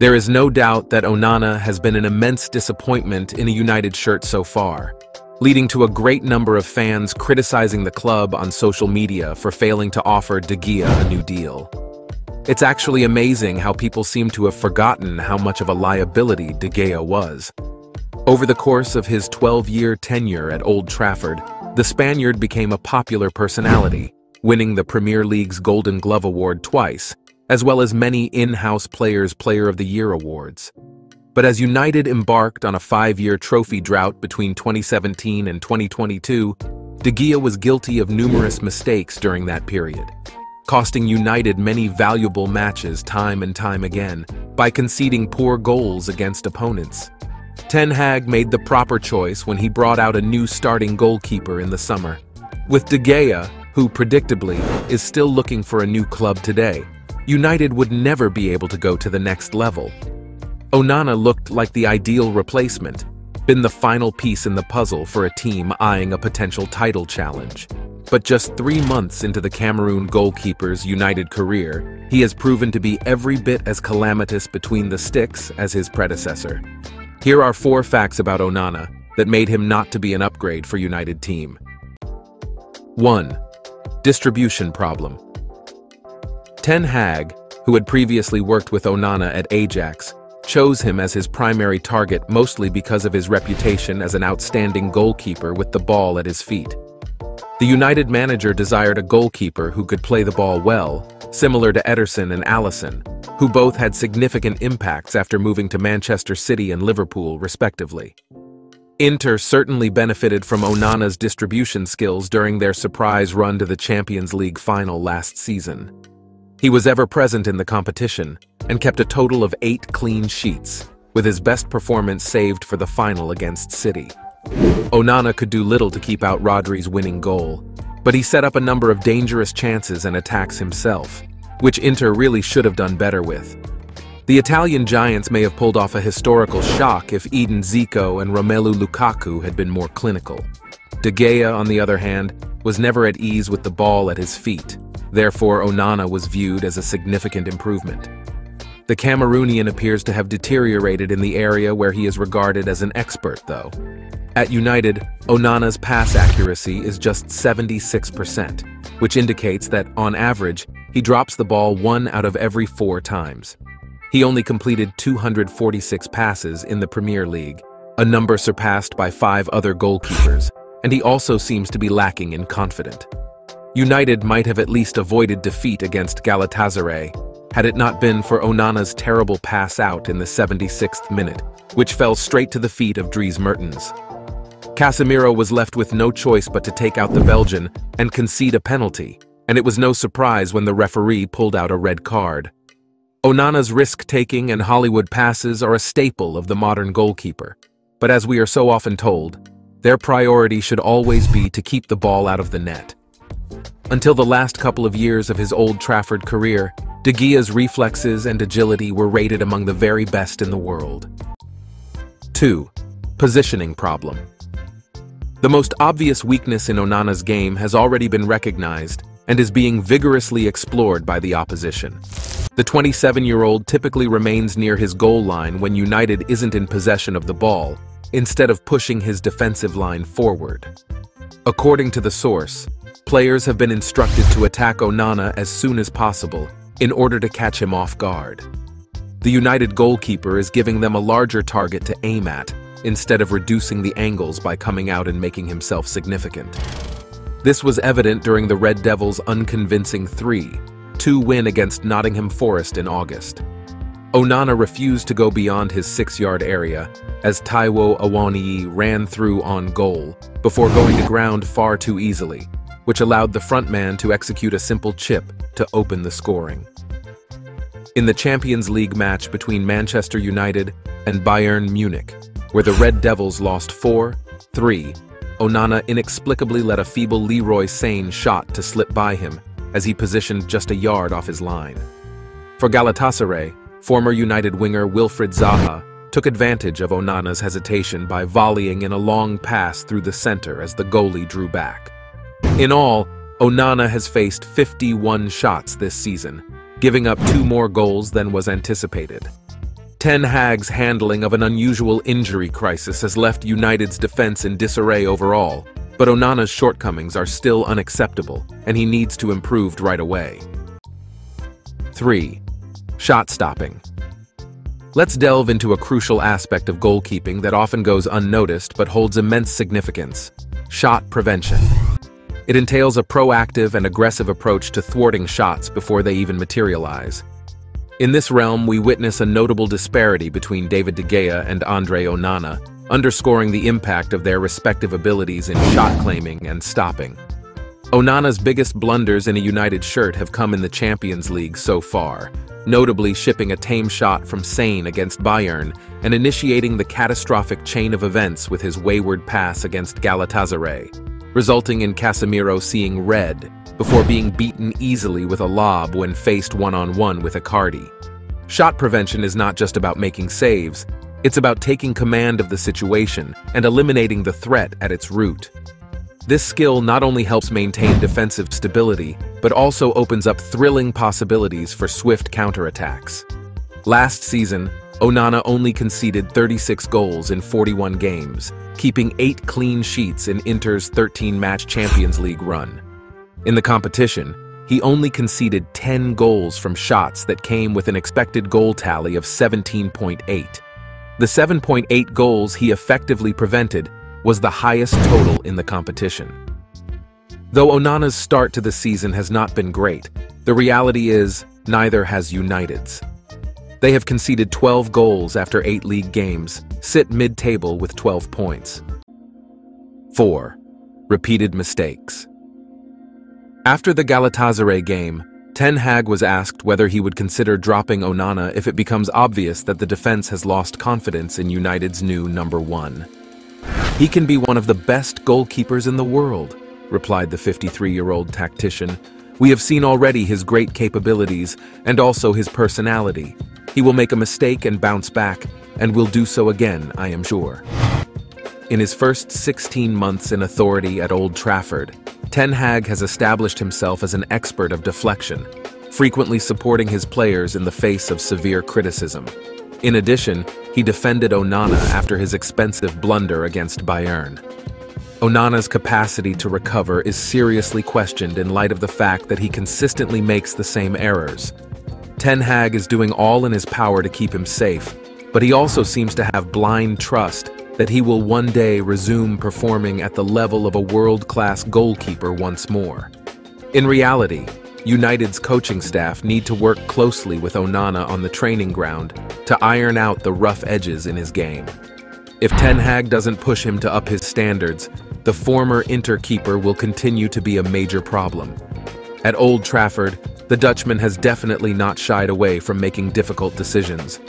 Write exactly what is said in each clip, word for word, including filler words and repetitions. There is no doubt that Onana has been an immense disappointment in a United shirt so far, leading to a great number of fans criticizing the club on social media for failing to offer De Gea a new deal. It's actually amazing how people seem to have forgotten how much of a liability De Gea was. Over the course of his twelve-year tenure at Old Trafford, the Spaniard became a popular personality, winning the Premier League's Golden Glove Award twice, as well as many in-house players' Player of the Year awards. But as United embarked on a five-year trophy drought between twenty seventeen and twenty twenty-two, De Gea was guilty of numerous mistakes during that period, costing United many valuable matches time and time again by conceding poor goals against opponents. Ten Hag made the proper choice when he brought out a new starting goalkeeper in the summer, with De Gea, who predictably is still looking for a new club today. United would never be able to go to the next level. Onana looked like the ideal replacement, been the final piece in the puzzle for a team eyeing a potential title challenge. But just three months into the Cameroon goalkeeper's United career, he has proven to be every bit as calamitous between the sticks as his predecessor. Here are four facts about Onana that made him not to be an upgrade for United team. one. Distribution problem. Ten Hag, who had previously worked with Onana at Ajax, chose him as his primary target mostly because of his reputation as an outstanding goalkeeper with the ball at his feet. The United manager desired a goalkeeper who could play the ball well, similar to Ederson and Allison, who both had significant impacts after moving to Manchester City and Liverpool, respectively. Inter certainly benefited from Onana's distribution skills during their surprise run to the Champions League final last season. He was ever present in the competition and kept a total of eight clean sheets, with his best performance saved for the final against City. Onana could do little to keep out Rodri's winning goal, but he set up a number of dangerous chances and attacks himself, which Inter really should have done better with. The Italian giants may have pulled off a historical shock if Eden Zico and Romelu Lukaku had been more clinical. De Gea, on the other hand, was never at ease with the ball at his feet. Therefore, Onana was viewed as a significant improvement. The Cameroonian appears to have deteriorated in the area where he is regarded as an expert, though. At United, Onana's pass accuracy is just seventy-six percent, which indicates that, on average, he drops the ball one out of every four times. He only completed two hundred forty-six passes in the Premier League, a number surpassed by five other goalkeepers, and he also seems to be lacking in confidence. United might have at least avoided defeat against Galatasaray, had it not been for Onana's terrible pass out in the seventy-sixth minute, which fell straight to the feet of Dries Mertens. Casemiro was left with no choice but to take out the Belgian and concede a penalty, and it was no surprise when the referee pulled out a red card. Onana's risk-taking and Hollywood passes are a staple of the modern goalkeeper, but as we are so often told, their priority should always be to keep the ball out of the net. Until the last couple of years of his Old Trafford career, De Gea's reflexes and agility were rated among the very best in the world. two. Positioning problem. The most obvious weakness in Onana's game has already been recognized and is being vigorously explored by the opposition. The twenty-seven-year-old typically remains near his goal line when United isn't in possession of the ball, instead of pushing his defensive line forward. According to the source, players have been instructed to attack Onana as soon as possible in order to catch him off guard. The United goalkeeper is giving them a larger target to aim at, instead of reducing the angles by coming out and making himself significant. This was evident during the Red Devils' unconvincing three two win against Nottingham Forest in August. Onana refused to go beyond his six-yard area as Taiwo Awoniyi ran through on goal before going to ground far too easily, which allowed the frontman to execute a simple chip to open the scoring. In the Champions League match between Manchester United and Bayern Munich, where the Red Devils lost four three, Onana inexplicably let a feeble Leroy Sane shot to slip by him as he positioned just a yard off his line. For Galatasaray, former United winger Wilfred Zaha took advantage of Onana's hesitation by volleying in a long pass through the center as the goalie drew back. In all, Onana has faced fifty-one shots this season, giving up two more goals than was anticipated. Ten Hag's handling of an unusual injury crisis has left United's defense in disarray overall, but Onana's shortcomings are still unacceptable, and he needs to improve right away. three. Shot stopping. Let's delve into a crucial aspect of goalkeeping that often goes unnoticed but holds immense significance: shot prevention. It entails a proactive and aggressive approach to thwarting shots before they even materialize. In this realm, we witness a notable disparity between David De Gea and Andre Onana, underscoring the impact of their respective abilities in shot claiming and stopping. Onana's biggest blunders in a United shirt have come in the Champions League so far, notably shipping a tame shot from Sane against Bayern and initiating the catastrophic chain of events with his wayward pass against Galatasaray, resulting in Casemiro seeing red before being beaten easily with a lob when faced one-on-one with Icardi. Shot prevention is not just about making saves, it's about taking command of the situation and eliminating the threat at its root. This skill not only helps maintain defensive stability, but also opens up thrilling possibilities for swift counterattacks. Last season, Onana only conceded thirty-six goals in forty-one games, keeping eight clean sheets in Inter's thirteen-match Champions League run. In the competition, he only conceded ten goals from shots that came with an expected goal tally of seventeen point eight. The seven point eight goals he effectively prevented was the highest total in the competition. Though Onana's start to the season has not been great, the reality is neither has United's. They have conceded twelve goals after eight league games, sit mid-table with twelve points. four. Repeated mistakes. After the Galatasaray game, Ten Hag was asked whether he would consider dropping Onana if it becomes obvious that the defense has lost confidence in United's new number one. "He can be one of the best goalkeepers in the world," replied the fifty-three-year-old tactician. "We have seen already his great capabilities and also his personality. He will make a mistake and bounce back, and will do so again, I am sure." In his first sixteen months in authority at Old Trafford, Ten Hag has established himself as an expert of deflection, frequently supporting his players in the face of severe criticism. In addition, he defended Onana after his expensive blunder against Bayern. Onana's capacity to recover is seriously questioned in light of the fact that he consistently makes the same errors. Ten Hag is doing all in his power to keep him safe, but he also seems to have blind trust that he will one day resume performing at the level of a world-class goalkeeper once more. In reality, United's coaching staff need to work closely with Onana on the training ground to iron out the rough edges in his game. If Ten Hag doesn't push him to up his standards, the former Inter keeper will continue to be a major problem. At Old Trafford, the Dutchman has definitely not shied away from making difficult decisions.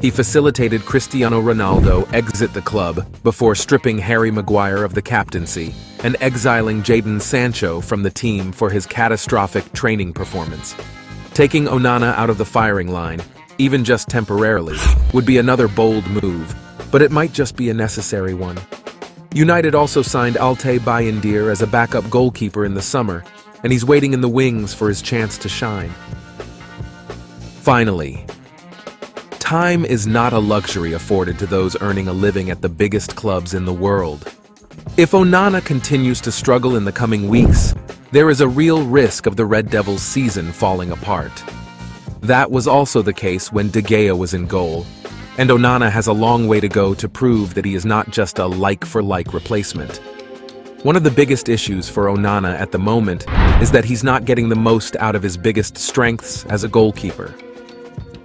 He facilitated Cristiano Ronaldo exit the club before stripping Harry Maguire of the captaincy and exiling Jadon Sancho from the team for his catastrophic training performance. Taking Onana out of the firing line, even just temporarily, would be another bold move, but it might just be a necessary one. United also signed Altay Bayındır as a backup goalkeeper in the summer, and he's waiting in the wings for his chance to shine. Finally, time is not a luxury afforded to those earning a living at the biggest clubs in the world. If Onana continues to struggle in the coming weeks, there is a real risk of the Red Devils' season falling apart. That was also the case when De Gea was in goal, and Onana has a long way to go to prove that he is not just a like-for-like replacement. One of the biggest issues for Onana at the moment is that he's not getting the most out of his biggest strengths as a goalkeeper.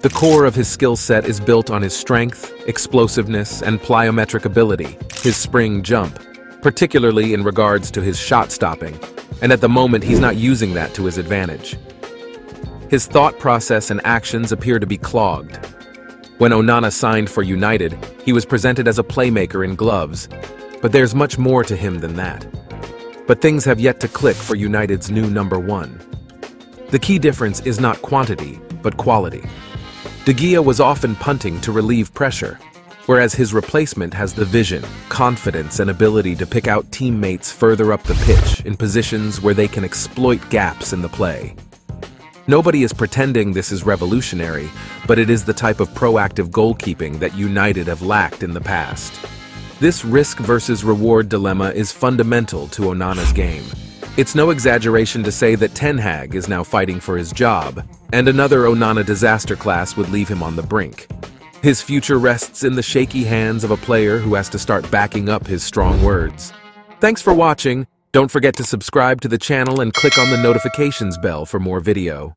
The core of his skill set is built on his strength, explosiveness, and plyometric ability, his spring jump, particularly in regards to his shot stopping, and at the moment he's not using that to his advantage. His thought process and actions appear to be clogged. When Onana signed for United, he was presented as a playmaker in gloves, but there's much more to him than that. But things have yet to click for United's new number one. The key difference is not quantity, but quality. De Gea was often punting to relieve pressure, whereas his replacement has the vision, confidence, and ability to pick out teammates further up the pitch in positions where they can exploit gaps in the play. Nobody is pretending this is revolutionary, but it is the type of proactive goalkeeping that United have lacked in the past. This risk versus reward dilemma is fundamental to Onana's game. It's no exaggeration to say that Ten Hag is now fighting for his job, and another Onana disaster class would leave him on the brink. His future rests in the shaky hands of a player who has to start backing up his strong words. Thanks for watching. Don't forget to subscribe to the channel and click on the notifications bell for more video.